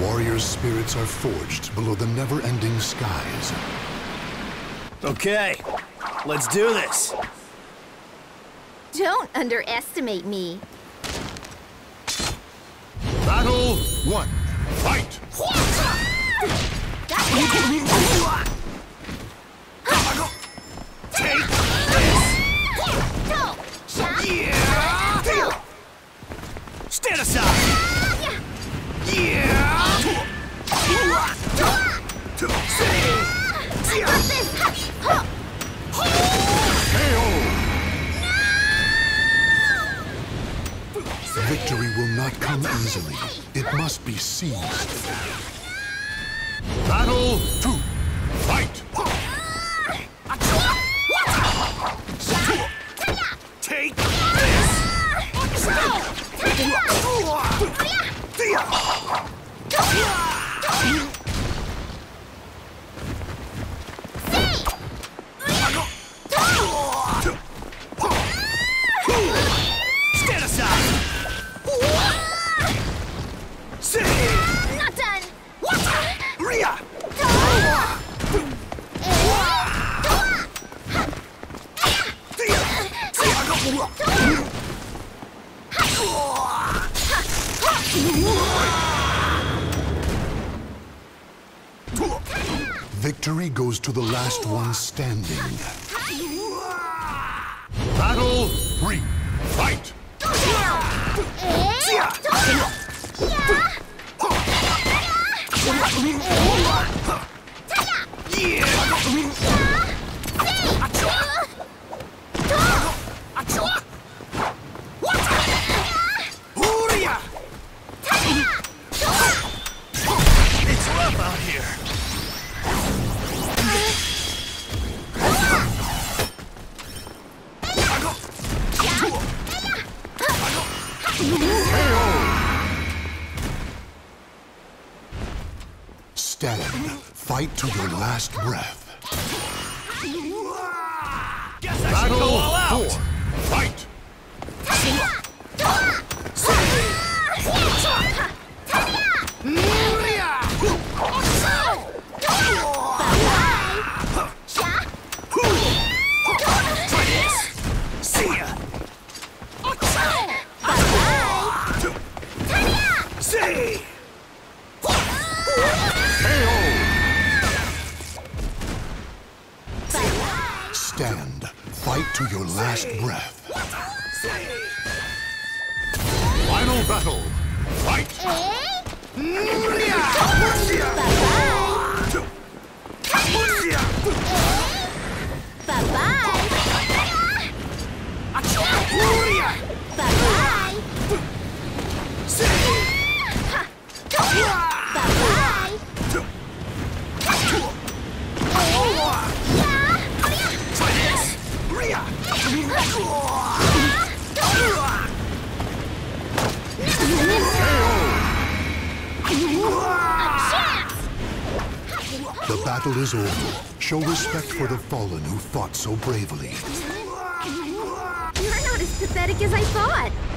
Warriors' spirits are forged below the never-ending skies. Okay, let's do this. Don't underestimate me. Battle one. Fight! Take this! Yeah! Stand aside! Yeah! Victory will not come easily. It must be seized. Battle two. Fight! Take this! Victory goes to the last one standing. Battle three. Fight! It's rough out here. Stand, fight to your last breath. Guess I should go all out. Fight! Stand, fight to your last breath. Final battle, fight! The battle is over. Show respect for the fallen who fought so bravely. You're not as pathetic as I thought.